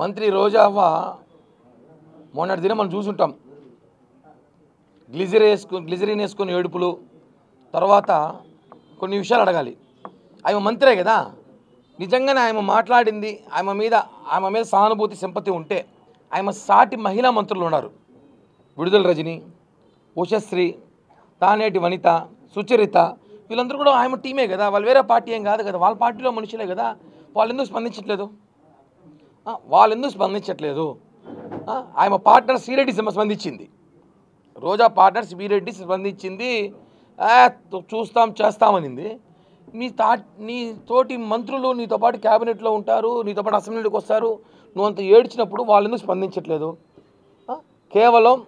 మంత్రి రోజావ్వ మొన్నటి దినం మనం చూసుంటాం, గ్లిజరీన్ వేసుకొని ఏడుపులు, తర్వాత కొన్ని విషయాలు అడగాలి. ఆమె మంత్రే కదా, నిజంగానే ఆమె మాట్లాడింది, ఆమె మీద సానుభూతి సింపతి ఉంటే ఆమె సాటి మహిళా మంత్రులు ఉన్నారు. విడుదల రజని, ఉషశ్రీ, తానేటి వనిత, సుచరిత, వీళ్ళందరూ కూడా ఆమె టీమే కదా, వాళ్ళు వేరే పార్టీ ఏం కాదు కదా, వాళ్ళ పార్టీలో మనుషులే కదా, వాళ్ళు ఎందుకు స్పందించట్లేదు? ఆమె పార్ట్నర్ సిరెడ్డి స్పందించింది, రోజా పార్ట్నర్ సిరెడ్డి స్పందించింది, చూస్తాం చేస్తామనింది. నీ తోటి మంత్రులు నీతో పాటు క్యాబినెట్లో ఉంటారు, నీతో పాటు అసెంబ్లీకి వస్తారు, నువ్వు అంత ఏడ్చినప్పుడు వాళ్ళు ఎందుకు స్పందించట్లేదు? కేవలం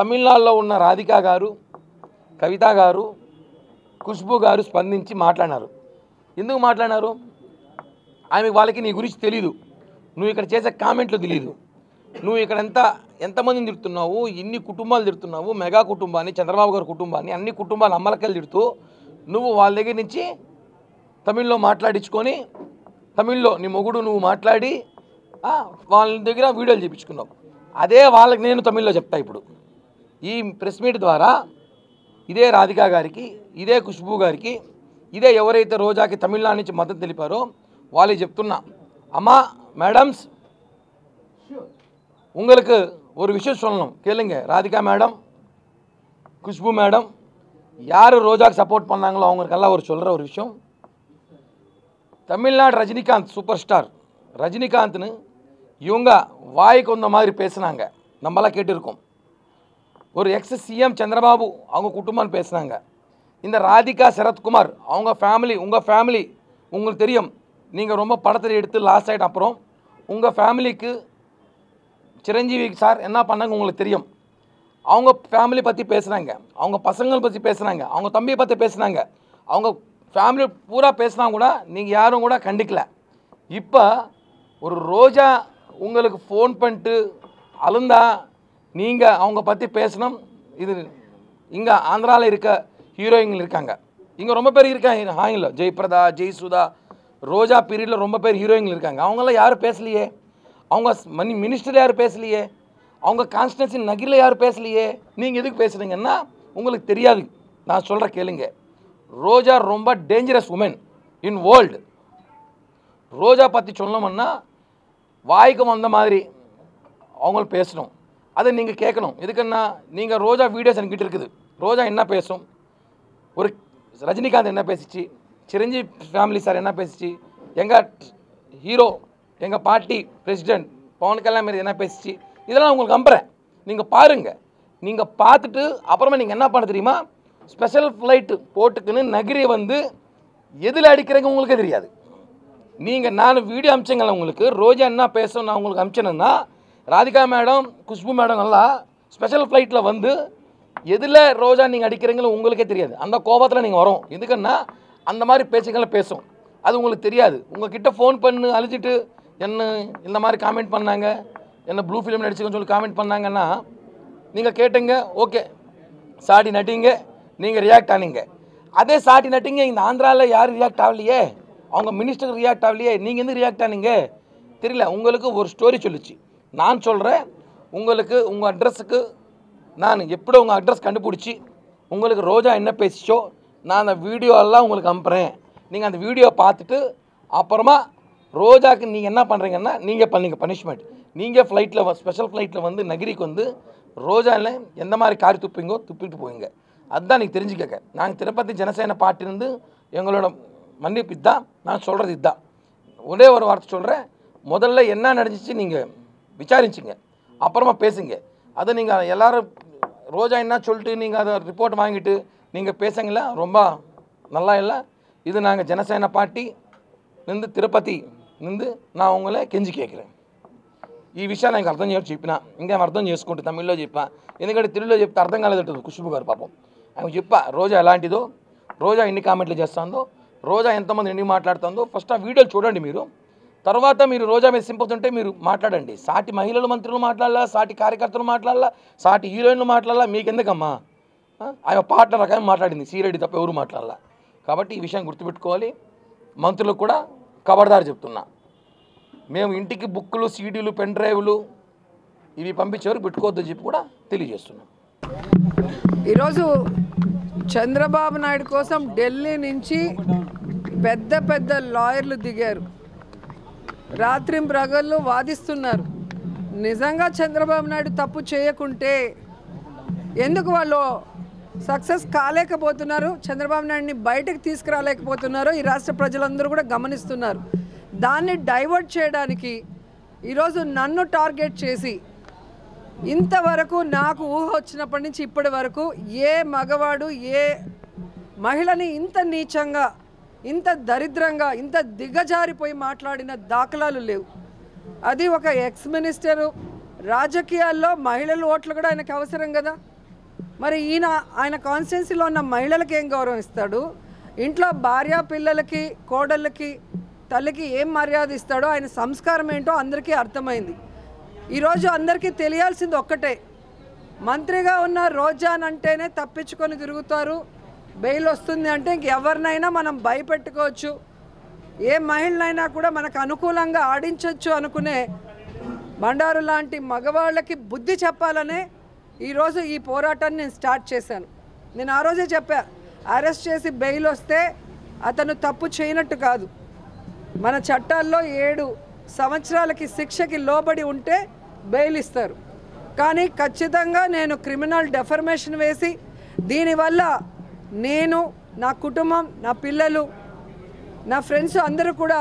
తమిళనాడులో ఉన్న రాధిక గారు, కవిత గారు, ఖుష్బూ గారు స్పందించి మాట్లాడినారు. ఎందుకు మాట్లాడినారు? ఆమె వాళ్ళకి నీ గురించి తెలీదు, నువ్వు ఇక్కడ చేసే కామెంట్లు తెలియదు, నువ్వు ఇక్కడ ఎంతమందిని తిడుతున్నావు, ఇన్ని కుటుంబాలు తిడుతున్నావు, మెగా కుటుంబాన్ని, చంద్రబాబు గారి కుటుంబాన్ని, అన్ని కుటుంబాలు అమ్మలకలు తిడుతూ నువ్వు వాళ్ళ దగ్గర నుంచి తమిళ్లో మాట్లాడించుకొని, తమిళ్లో నీ మొగుడు నువ్వు మాట్లాడి వాళ్ళ దగ్గర వీడియోలు చేయించుకున్నావు. అదే వాళ్ళకి నేను తమిళ్లో చెప్తా ఇప్పుడు ఈ ప్రెస్ మీట్ ద్వారా. ఇదే రాధిక గారికి, ఇదే ఖుష్బూ గారికి, ఇదే ఎవరైతే రోజాకి తమిళనాడు నుంచి మద్దతు తెలిపారో వాళ్ళకి చెప్తున్నా, అమ్మా மேடம்ஸ் உங்களுக்கு ஒரு விஷயம் சொல்லணும் கேளுங்க. ராதிகா மேடம், குஷ்பு மேடம், யார் ரோஜாக்கு சப்போர்ட் பண்ணாங்களோ அவங்களுக்கெல்லாம் ஒரு சொல்கிற ஒரு விஷயம், தமிழ்நாடு ரஜினிகாந்த் சூப்பர் ஸ்டார் ரஜினிகாந்த்னு இவங்க வாய்க்கு வந்த மாதிரி பேசுனாங்க, நம்மளாம் கேட்டிருக்கோம். ஒரு எக்ஸ் சிஎம் சந்திரபாபு அவங்க குடும்பம்னு பேசுனாங்க. இந்த ராதிகா சரத்குமார் அவங்க ஃபேமிலி, உங்கள் ஃபேமிலி உங்களுக்கு தெரியும், நீங்கள் ரொம்ப படத்தில் எடுத்து லாஸ்ட் ஆகிட்ட அப்புறம் உங்கள் ஃபேமிலிக்கு சிரஞ்சீவி சார் என்ன பண்ணாங்க உங்களுக்கு தெரியும். அவங்க ஃபேமிலி பற்றி பேசுகிறாங்க, அவங்க பசங்களை பற்றி பேசுகிறாங்க, அவங்க தம்பியை பற்றி பேசுனாங்க, அவங்க ஃபேமிலி பூரா பேசுனா கூட நீங்கள் யாரும் கூட கண்டிக்கல. இப்போ ஒரு ரோஜா உங்களுக்கு ஃபோன் பண்ணிட்டு அழுந்தா நீங்கள் அவங்க பற்றி பேசணும். இது இங்கே ஆந்திராவில் இருக்க ஹீரோயின்கள் இருக்காங்க, இங்கே ரொம்ப பேர் இருக்காங்க, ஹாயினில் ஜெயபிரதா, ஜெய்சுதா, ரோஜா பீரியடில் ரொம்ப பேர் ஹீரோயின்கள் இருக்காங்க. அவங்களாம் யாரும் பேசலையே, அவங்க மினிஸ்டர் யாரும் பேசலையே, அவங்க கான்ஸ்டன்சி நகரில் யாரும் பேசலையே, நீங்கள் எதுக்கு பேசுகிறீங்கன்னா உங்களுக்கு தெரியாது. நான் சொல்கிற கேளுங்க, ரோஜா ரொம்ப dangerous woman in world. Roja பற்றி சொல்லணும்னா வாய்க்கு வந்த மாதிரி அவங்களும் பேசணும், அதை நீங்கள் கேட்கணும். எதுக்குன்னா நீங்கள் ரோஜா வீடியோஸ் என்கிட்ட இருக்குது, ரோஜா என்ன பேசும், ஒரு ரஜினிகாந்த் என்ன பேசிச்சு, சிரஞ்சீவி ஃபேமிலி சார் என்ன பேசிச்சு, எங்கள் ஹீரோ, எங்கள் பார்ட்டி பிரசிடெண்ட் பவன் கல்யாண் மாரி என்ன பேசிச்சு, இதெல்லாம் உங்களுக்கு நம்புகிறேன். நீங்கள் பாருங்கள், நீங்கள் பார்த்துட்டு அப்புறமா நீங்கள் என்ன பண்ண தெரியுமா, ஸ்பெஷல் ஃப்ளைட்டு போட்டுக்குன்னு நகரியை வந்து எதில் அடிக்கிறீங்க உங்களுக்கே தெரியாது. நீங்கள் நான் வீடியோ அமிச்சங்கள உங்களுக்கு ரோஜா என்ன பேசணும் நான் உங்களுக்கு அமிச்சேன்னா, ராதிகா மேடம், குஷ்பு மேடம் எல்லாம் ஸ்பெஷல் ஃப்ளைட்டில் வந்து எதில் ரோஜா நீங்கள் அடிக்கிறீங்களோ உங்களுக்கே தெரியாது. அந்த கோபத்தில் நீங்கள் வரும், எதுக்குன்னா அந்த மாதிரி பேச்சுக்களை பேசும், அது உங்களுக்கு தெரியாது. உங்கள்கிட்ட ஃபோன் பண்ணு அழிச்சிட்டு என்ன இந்த மாதிரி காமெண்ட் பண்ணாங்க, என்ன ப்ளூ ஃபிலிம் நடிச்சுக்கன்னு சொல்லி காமெண்ட் பண்ணாங்கன்னா நீங்கள் கேட்டுங்க, ஓகே சாட்டி நட்டிங்க, நீங்கள் ரியாக்ட் ஆனீங்க. அதே சாட்டி நட்டிங்க இந்த ஆந்திராவில் யாரும் ரியாக்ட் ஆகலையே, அவங்க மினிஸ்டருக்கு ரியாக்ட் ஆகலையே, நீங்கள் எந்த ரியாக்ட் ஆனீங்க தெரியல. உங்களுக்கு ஒரு ஸ்டோரி சொல்லிச்சு, நான் சொல்கிறேன் உங்களுக்கு, உங்கள் அட்ரஸுக்கு நான் எப்படி உங்கள் அட்ரஸ் கண்டுபிடிச்சி உங்களுக்கு ரோஜா என்ன பேசிச்சோ நான் அந்த வீடியோலாம் உங்களுக்கு அனுப்புகிறேன். நீங்கள் அந்த வீடியோ பார்த்துட்டு அப்புறமா ரோஜாக்கு நீங்கள் என்ன பண்ணுறீங்கன்னா நீங்கள் பண்ணுங்கள் பனிஷ்மெண்ட். நீங்கள் ஃப்ளைட்டில், ஸ்பெஷல் ஃப்ளைட்டில் வந்து நகரிக்கு வந்து ரோஜாவில் எந்த மாதிரி காரி துப்பிங்கோ துப்பிட்டு போயிங்க, அதுதான் நீங்கள் தெரிஞ்சுக்கங்க. நாங்கள் திருப்பதி ஜனசேன பாட்டிலிருந்து எங்களோட மன்னிப்பு இதுதான், நான் சொல்கிறது இதுதான். ஒரே ஒரு வார்த்தை சொல்கிறேன், முதல்ல என்ன நடந்துச்சு நீங்கள் விசாரிச்சிங்க, அப்புறமா பேசுங்க. அதை நீங்கள் எல்லோரும் ரோஜா என்ன சொல்லிட்டு நீங்கள் அதை ரிப்போர்ட் வாங்கிட்டு நீங்கள் பேசுங்களா, ரொம்ப நல்லா இல்லை. இது நாங்கள் ஜனசேன பார்ட்டி நின்று திருப்பதி நின்று நான் உங்களை கெஞ்சி కేக்கிறேன். ఈ విషయాన్ని నాకు అర్థం చేసి చెప్పినా, ఇంకా ఆమె అర్థం చేసుకుంటే తమిళ్లో చెప్పా, ఎందుకంటే తెలుగులో చెప్తే అర్థం కాలేదు. ఖుష్బూ గారు పాపం ఆమె చెప్పా, రోజా ఎలాంటిదో, రోజా ఎన్ని కామెంట్లు చేస్తుందో, రోజా ఎంతమంది ఎన్ని మాట్లాడుతుందో ఫస్ట్ ఆ వీడియోలు చూడండి మీరు, తర్వాత మీరు రోజా మీద సింపతి ఉంటే మీరు మాట్లాడండి. సాటి మహిళలు మంత్రులు మాట్లాడాలా, సాటి కార్యకర్తలు మాట్లాడాలా, సాటి హీరోయిన్లు మాట్లాడాలా, మీకెందుకమ్మా? ఆమె పార్ట్నర్ రకమే మాట్లాడింది, సిరెడ్డి తప్ప ఎవరు మాట్లాడాలా. కాబట్టి ఈ విషయం గుర్తుపెట్టుకోవాలి, మంత్రులకు కూడా ఖబర్దారు చెప్తున్నా. మేము ఇంటికి బుక్కులు సీడీలు పెన్ డ్రైవ్లు ఇవి పంపించారు పెట్టుకోవద్దని చెప్పి కూడా తెలియజేస్తున్నాం। ఈ రోజు చంద్రబాబు నాయుడు కోసం ఢిల్లీ నుంచి పెద్ద పెద్ద లాయర్లు దిగారు, రాత్రింపగళ్ళు వాదిస్తున్నారు। నిజంగా చంద్రబాబు నాయుడు తప్పు చేయకుంటే ఎందుకు వాళ్ళు సక్సెస్ కాలేకపోతున్నారు, చంద్రబాబు నాయుడిని బయటకు తీసుకురాలేకపోతున్నారు, ఈ రాష్ట్ర ప్రజలందరూ కూడా గమనిస్తున్నారు। దాన్ని డైవర్ట్ చేయడానికి ఈరోజు నన్ను టార్గెట్ చేసి ఇంతవరకు నాకు ఊహ వచ్చినప్పటి నుంచి ఇప్పటి వరకు ఏ మగవాడు ఏ మహిళని ఇంత నీచంగా ఇంత దరిద్రంగా ఇంత దిగజారిపోయి మాట్లాడిన దాఖలాలు లేవు। అది ఒక ఎక్స్ మినిస్టరు, రాజకీయాల్లో మహిళల ఓట్లు కూడా ఆయనకు అవసరం కదా, మరి ఈయన ఆయన కాన్స్టిట్యున్సీలో ఉన్న మహిళలకి ఏం గౌరవం ఇస్తాడు, ఇంట్లో భార్య పిల్లలకి కోడళ్ళకి తల్లికి ఏం మర్యాద ఇస్తాడో, ఆయన సంస్కారం ఏంటో అందరికీ అర్థమైంది। ఈరోజు అందరికీ తెలియాల్సింది ఒక్కటే, మంత్రిగా ఉన్న రోజాన్ అంటేనే తప్పించుకొని తిరుగుతారు, బెయిల్ వస్తుంది అంటే ఇంకెవరినైనా మనం భయపెట్టుకోవచ్చు, ఏ మహిళనైనా కూడా మనకు అనుకూలంగా ఆడించవచ్చు అనుకునే బండారు లాంటి మగవాళ్ళకి బుద్ధి చెప్పాలనే ఈరోజు ఈ పోరాటాన్ని నేను స్టార్ట్ చేశాను। నేను ఆ రోజే చెప్పా, అరెస్ట్ చేసి బెయిల్ వస్తే అతను తప్పు చేయనట్టు కాదు, మన చట్టాల్లో 7 సంవత్సరాలకి శిక్షకి లోబడి ఉంటే బెయిల్ ఇస్తారు, కానీ ఖచ్చితంగా నేను క్రిమినల్ డెఫర్మేషన్ వేసి దీనివల్ల నేను నా కుటుంబం నా పిల్లలు నా ఫ్రెండ్స్ అందరూ కూడా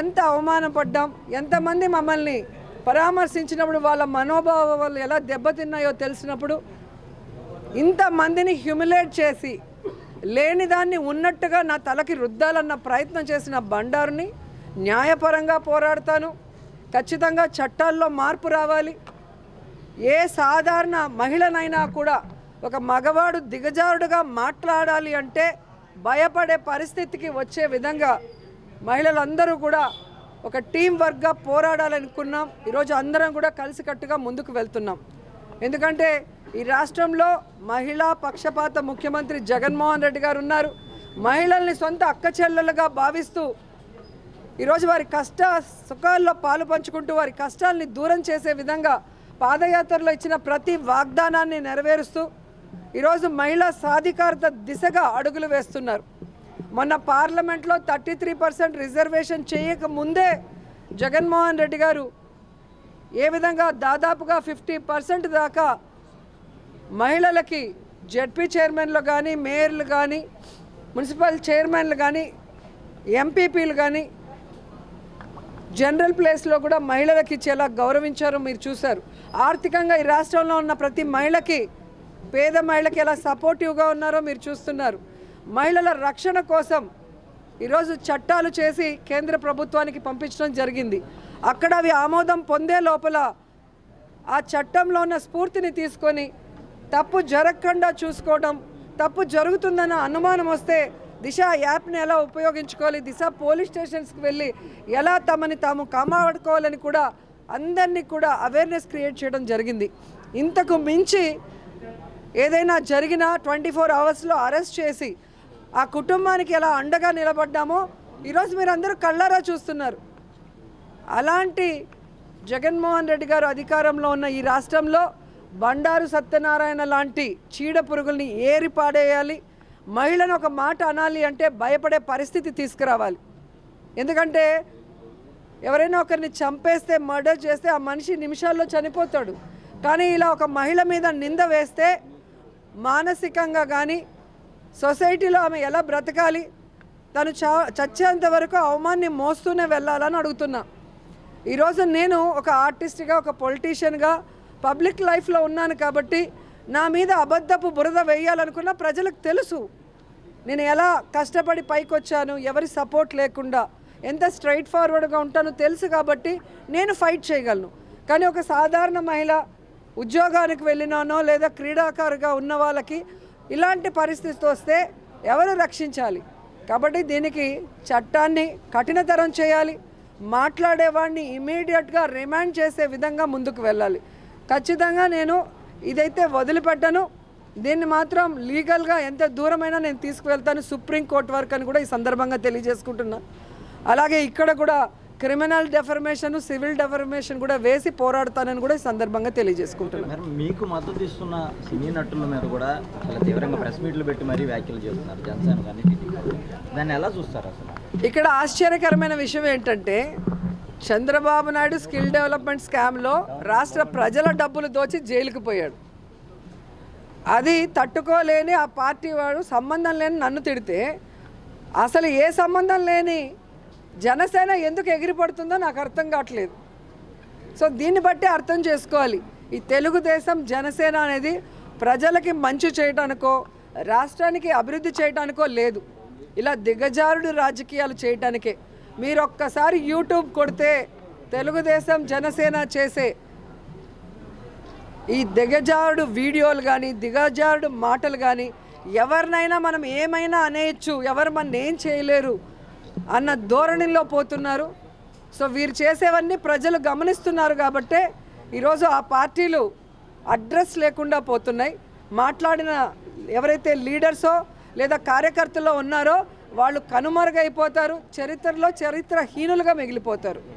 ఎంత అవమానపడ్డాం, ఎంతమంది మమ్మల్ని పరామర్శించినప్పుడు వాళ్ళ మనోభావాలు ఎలా దెబ్బతిన్నాయో తెలిసినప్పుడు ఇంతమందిని హ్యూమిలేట్ చేసి లేనిదాన్ని ఉన్నట్టుగా నా తలకి రుద్దాలన్న ప్రయత్నం చేసిన బండారుని న్యాయపరంగా పోరాడతాను। ఖచ్చితంగా చట్టాల్లో మార్పు రావాలి, ఏ సాధారణ మహిళనైనా కూడా ఒక మగవాడు దిగజారుడుగా మాట్లాడాలి అంటే భయపడే పరిస్థితికి వచ్చే విధంగా మహిళలందరూ కూడా ఒక టీం వర్క్గా పోరాడాలనుకున్నాం। ఈరోజు అందరం కూడా కలిసికట్టుగా ముందుకు వెళ్తున్నాం, ఎందుకంటే ఈ రాష్ట్రంలో మహిళా పక్షపాత ముఖ్యమంత్రి జగన్మోహన్ రెడ్డి గారు ఉన్నారు। మహిళల్ని సొంత అక్క చెల్లెలుగా భావిస్తూ ఈరోజు వారి కష్ట సుఖాల్లో పాలు పంచుకుంటూ వారి కష్టాలని దూరం చేసే విధంగా పాదయాత్రలో ఇచ్చిన ప్రతి వాగ్దానాన్ని నెరవేరుస్తూ ఈరోజు మహిళా సాధికారత దిశగా అడుగులు వేస్తున్నారు। మొన్న పార్లమెంట్లో 33% రిజర్వేషన్ చేయకముందే జగన్మోహన్ రెడ్డి గారు ఏ విధంగా దాదాపుగా 50% దాకా మహిళలకి జడ్పీ చైర్మన్లు కానీ మేయర్లు కానీ మున్సిపల్ చైర్మన్లు కానీ ఎంపీపీలు కానీ జనరల్ ప్లేస్లో కూడా మహిళలకి ఇచ్చేలా గౌరవించారు, మీరు చూశారు। ఆర్థికంగా ఈ రాష్ట్రంలో ఉన్న ప్రతి మహిళకి పేద మహిళకి ఎలా సపోర్టివ్గా ఉన్నారో మీరు చూస్తున్నారు। మహిళల రక్షణ కోసం ఈరోజు చట్టాలు చేసి కేంద్ర ప్రభుత్వానికి పంపించడం జరిగింది, అక్కడ అవి ఆమోదం పొందే లోపల ఆ చట్టంలో ఉన్న స్ఫూర్తిని తీసుకొని తప్పు జరగకుండా చూసుకోవడం, తప్పు జరుగుతుందన్న అనుమానం వస్తే దిశ యాప్ని ఎలా ఉపయోగించుకోవాలి, దిశ పోలీస్ స్టేషన్స్కి వెళ్ళి ఎలా తమని తాము కాపాడుకోవాలని కూడా అందరినీ కూడా అవేర్నెస్ క్రియేట్ చేయడం జరిగింది। ఇంతకు మించి ఏదైనా జరిగినా 24 అవర్స్లో అరెస్ట్ చేసి ఆ కుటుంబానికి ఎలా అండగా నిలబడ్డామో ఈరోజు మీరు అందరూ కళ్ళారా చూస్తున్నారు। అలాంటి జగన్మోహన్ రెడ్డి గారు అధికారంలో ఉన్న ఈ రాష్ట్రంలో బండారు సత్యనారాయణ లాంటి చీడ పురుగుల్ని ఏరి పాడేయాలి, మహిళను ఒక మాట అనాలి అంటే భయపడే పరిస్థితి తీసుకురావాలి। ఎందుకంటే ఎవరైనా ఒకరిని చంపేస్తే మర్డర్ చేస్తే ఆ మనిషి నిమిషాల్లో చనిపోతాడు, కానీ ఇలా ఒక మహిళ మీద నింద వేస్తే మానసికంగా కానీ సొసైటీలో ఆమె ఎలా బ్రతకాలి, తను చచ్చేంత వరకు అవమానాన్ని మోస్తూనే వెళ్ళాలని అడుగుతున్నా। ఈరోజు నేను ఒక ఆర్టిస్ట్గా ఒక పొలిటీషియన్గా పబ్లిక్ లైఫ్లో ఉన్నాను కాబట్టి నా మీద అబద్ధపు బురద వేయాలనుకున్న ప్రజలకు తెలుసు నేను ఎలా కష్టపడి పైకి వచ్చాను, ఎవరి సపోర్ట్ లేకుండా ఎంత స్ట్రైట్ ఫార్వర్డ్గా ఉంటానో తెలుసు కాబట్టి నేను ఫైట్ చేయగలను। కానీ ఒక సాధారణ మహిళ ఉద్యోగానికి వెళ్ళినానో లేదా క్రీడాకారుగా ఉన్న వాళ్ళకి ఇలాంటి పరిస్థితి వస్తే ఎవరు రక్షించాలి, కాబట్టి దీనికి చట్టాన్ని కఠినతరం చేయాలి, మాట్లాడేవాడిని ఇమీడియట్గా రిమాండ్ చేసే విధంగా ముందుకు వెళ్ళాలి। ఖచ్చితంగా నేను ఇదైతే వదిలిపెట్టను, దీన్ని మాత్రం లీగల్గా ఎంత దూరమైనా నేను తీసుకువెళ్తాను, సుప్రీంకోర్టు వరకు అని కూడా ఈ సందర్భంగా తెలియజేసుకుంటున్నాను। అలాగే ఇక్కడ కూడా క్రిమినల్ డెఫర్మేషన్ సివిల్ డెఫర్మేషన్ కూడా వేసి పోరాడతానని కూడా ఈ సందర్భంగా తెలియజేసుకుంటున్నాను. మీకు మద్దతు ఇస్తున్న సినీ నటుల మీద కూడా చాలా తీవ్రంగా ప్రెస్ మీట్లు పెట్టి మరీ వ్యాఖ్యలు చేస్తున్నారు జనసేన గాని టీడీపీ. దాన్ని ఎలా చూస్తారు అసలు? ఇక్కడ ఆశ్చర్యకరమైన విషయం ఏంటంటే చంద్రబాబు నాయుడు స్కిల్ డెవలప్మెంట్ స్కామ్లో రాష్ట్ర ప్రజల డబ్బులు దోచి జైలుకు పోయాడు. అది తట్టుకోలేని ఆ పార్టీ వాడు సంబంధం లేని నన్ను తిడితే అసలు ఏ సంబంధం లేని జనసేన ఎందుకు ఎగిరిపడుతుందో నాకు అర్థం కావట్లేదు. సో దీన్ని బట్టి అర్థం చేసుకోవాలి ఈ తెలుగుదేశం జనసేన అనేది ప్రజలకి మంచి చేయడానికో రాష్ట్రానికి అభివృద్ధి చేయడానికో లేదు, ఇలా దిగజారుడు రాజకీయాలు చేయడానికే. మీరు ఒక్కసారి యూట్యూబ్ కొడితే తెలుగుదేశం జనసేన చేసే ఈ దిగజారుడు వీడియోలు కానీ దిగజారుడు మాటలు కానీ ఎవరినైనా మనం ఏమైనా అనేయచ్చు, ఎవరు మన ఏం చేయలేరు అన్న ధోరణిలో పోతున్నారు. సో వీరు చేసేవన్నీ ప్రజలు గమనిస్తున్నారు కాబట్టే ఈరోజు ఆ పార్టీలు అడ్రస్ లేకుండా పోతున్నాయి. మాట్లాడిన ఎవరైతే లీడర్సో లేదా కార్యకర్తలో ఉన్నారో వాళ్ళు కనుమరుగైపోతారు, చరిత్రలో చరిత్రహీనులుగా మిగిలిపోతారు.